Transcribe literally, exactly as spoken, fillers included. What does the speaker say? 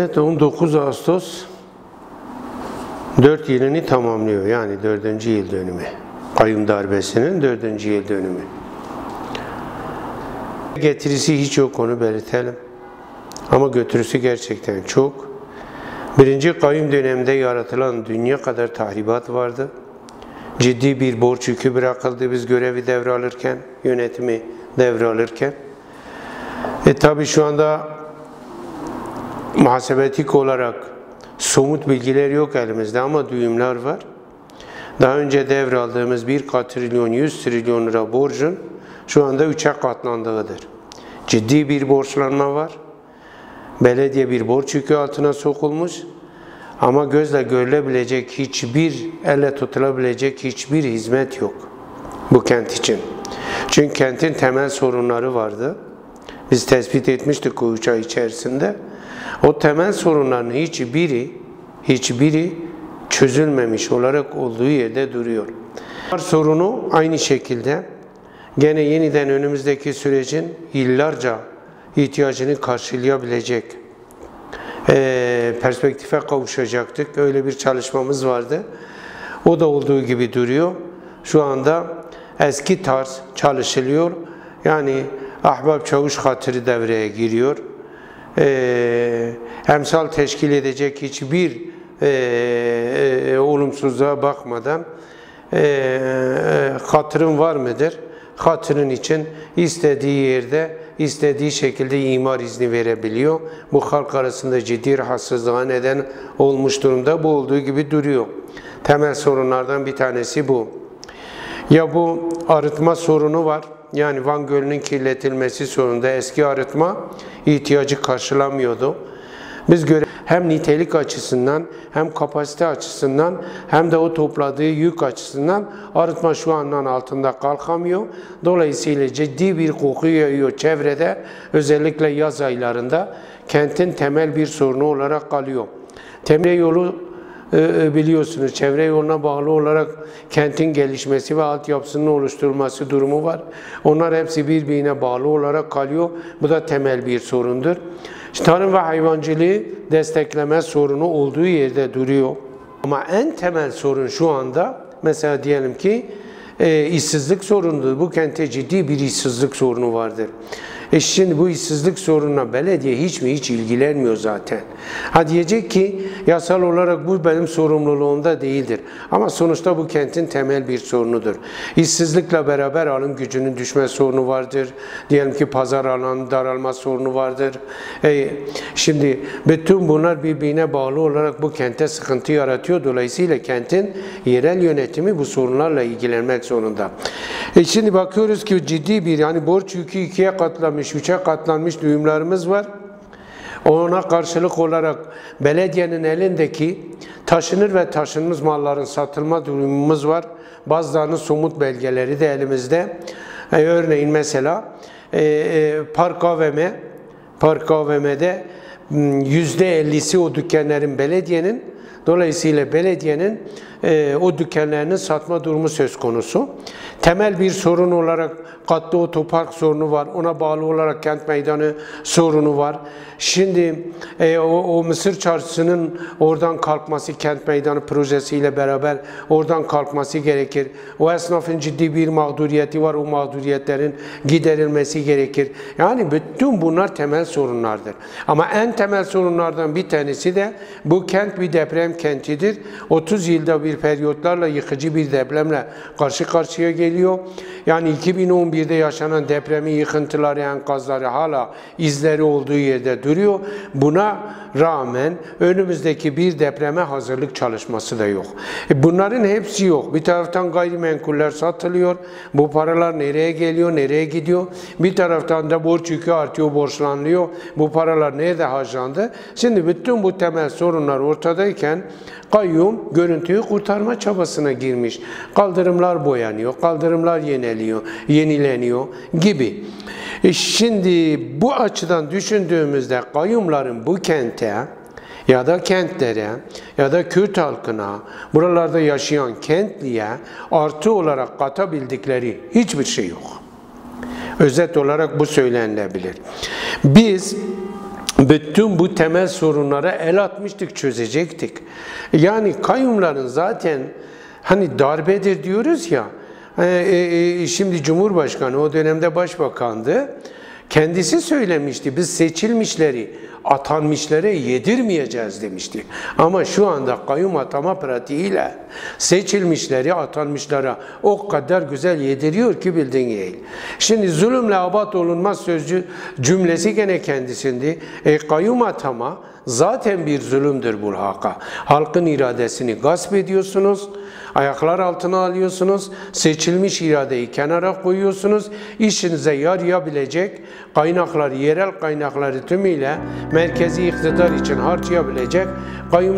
Evet, on dokuz Ağustos dört yılını tamamlıyor. Yani dördüncü yıl dönümü. Kayyum darbesinin dördüncü yıl dönümü. Getirisi hiç yok, onu belirtelim. Ama götürüsü gerçekten çok. Birinci kayyum döneminde yaratılan dünya kadar tahribat vardı. Ciddi bir borç yükü bırakıldı biz görevi devralırken, yönetimi devralırken. E tabi şu anda muhasebetik olarak somut bilgiler yok elimizde ama duyumlar var. Daha önce devraldığımız bir katrilyon yüz trilyon lira borcun şu anda üçe katlandığıdır. Ciddi bir borçlanma var. Belediye bir borç yükü altına sokulmuş ama gözle görülebilecek hiçbir, elle tutulabilecek hiçbir hizmet yok bu kent için. Çünkü kentin temel sorunları vardı. Biz tespit etmiştik o üç ay içerisinde. O temel sorunların hiçbiri, hiçbiri çözülmemiş olarak olduğu yerde duruyor. Sorunu aynı şekilde gene yeniden önümüzdeki sürecin yıllarca ihtiyacını karşılayabilecek e, perspektife kavuşacaktık. Öyle bir çalışmamız vardı. O da olduğu gibi duruyor. Şu anda eski tarz çalışılıyor. Yani ahbap çavuş hatırı devreye giriyor. E, emsal teşkil edecek hiçbir e, e, olumsuzluğa bakmadan e, e, hatırın var mıdır? Hatırın için istediği yerde, istediği şekilde imar izni verebiliyor. Bu halk arasında ciddi rahatsızlığa neden olmuş durumda. Bu olduğu gibi duruyor. Temel sorunlardan bir tanesi bu. Ya bu arıtma sorunu var. Yani Van Gölü'nün kirletilmesi sorununda eski arıtma ihtiyacı karşılamıyordu. Biz göre hem nitelik açısından, hem kapasite açısından, hem de o topladığı yük açısından arıtma şu andan altında kalkamıyor. Dolayısıyla ciddi bir koku yayıyor çevrede, özellikle yaz aylarında kentin temel bir sorunu olarak kalıyor. Temel yolu biliyorsunuz, çevre yoluna bağlı olarak kentin gelişmesi ve altyapısının oluşturulması durumu var. Onlar hepsi birbirine bağlı olarak kalıyor. Bu da temel bir sorundur. Tarım ve hayvancılığı destekleme sorunu olduğu yerde duruyor. Ama en temel sorun şu anda, mesela diyelim ki e, işsizlik sorunudur. Bu kente ciddi bir işsizlik sorunu vardır. E şimdi bu işsizlik sorununa belediye hiç mi hiç ilgilenmiyor zaten. Ha diyecek ki yasal olarak bu benim sorumluluğumda değildir. Ama sonuçta bu kentin temel bir sorunudur. İşsizlikle beraber alım gücünün düşme sorunu vardır. Diyelim ki pazar alanı daralma sorunu vardır. E şimdi bütün bunlar birbirine bağlı olarak bu kente sıkıntı yaratıyor. Dolayısıyla kentin yerel yönetimi bu sorunlarla ilgilenmek zorunda. E şimdi bakıyoruz ki ciddi bir, yani borç yükü ikiye katlanmış, üçe katlanmış düğümlerimiz var. Ona karşılık olarak belediyenin elindeki taşınır ve taşınmaz malların satılma durumumuz var. Bazılarının somut belgeleri de elimizde. E, örneğin mesela e, e, Park A V M, Park A V M'de yüzde ellisi o dükkanların belediyenin, dolayısıyla belediyenin e, o dükkanlarını satma durumu söz konusu. Temel bir sorun olarak katlı otopark sorunu var. Ona bağlı olarak kent meydanı sorunu var. Şimdi e, o, o Mısır Çarşısı'nın oradan kalkması, kent meydanı projesiyle beraber oradan kalkması gerekir. O esnafın ciddi bir mağduriyeti var. O mağduriyetlerin giderilmesi gerekir. Yani bütün bunlar temel sorunlardır. Ama en temel sorunlardan bir tanesi de bu kent bir deprem kentidir. otuz yılda bir periyotlarla yıkıcı bir depremle karşı karşıya geliyor. Yani iki bin on birde yaşanan depremi, yıkıntıları, enkazları hala izleri olduğu yerde duruyor. Buna rağmen önümüzdeki bir depreme hazırlık çalışması da yok. Bunların hepsi yok. Bir taraftan gayrimenkuller satılıyor. Bu paralar nereye geliyor, nereye gidiyor? Bir taraftan da borç yükü artıyor, borçlanıyor. Bu paralar nerede harcandı? Şimdi bütün bu temel sorunlar ortadayken kayyum görüntüyü kurtarma çabasına girmiş. Kaldırımlar boyanıyor, kaldırımlar yeniliyor, yenileniyor gibi. E şimdi bu açıdan düşündüğümüzde kayyumların bu kente ya da kentlere ya da Kürt halkına, buralarda yaşayan kentliye artı olarak katabildikleri hiçbir şey yok. Özet olarak bu söylenebilir. Biz bütün bu temel sorunlara el atmıştık, çözecektik. Yani kayyumların zaten hani darbedir diyoruz ya, şimdi Cumhurbaşkanı, o dönemde Başbakan'dı, kendisi söylemişti, biz seçilmişleri atanmışlara yedirmeyeceğiz demişti. Ama şu anda kayyum atama pratiğiyle seçilmişleri atanmışlara o kadar güzel yediriyor ki bildiğin değil. Şimdi zulümle abat olunmaz sözcü cümlesi gene kendisinde. E, kayyum atama zaten bir zulümdür burhaka. Halkın iradesini gasp ediyorsunuz, ayaklar altına alıyorsunuz, seçilmiş iradeyi kenara koyuyorsunuz, işinize yarayabilecek kaynakları, yerel kaynakları tümüyle merkezi iktidar için harcayabilecek kayyumlar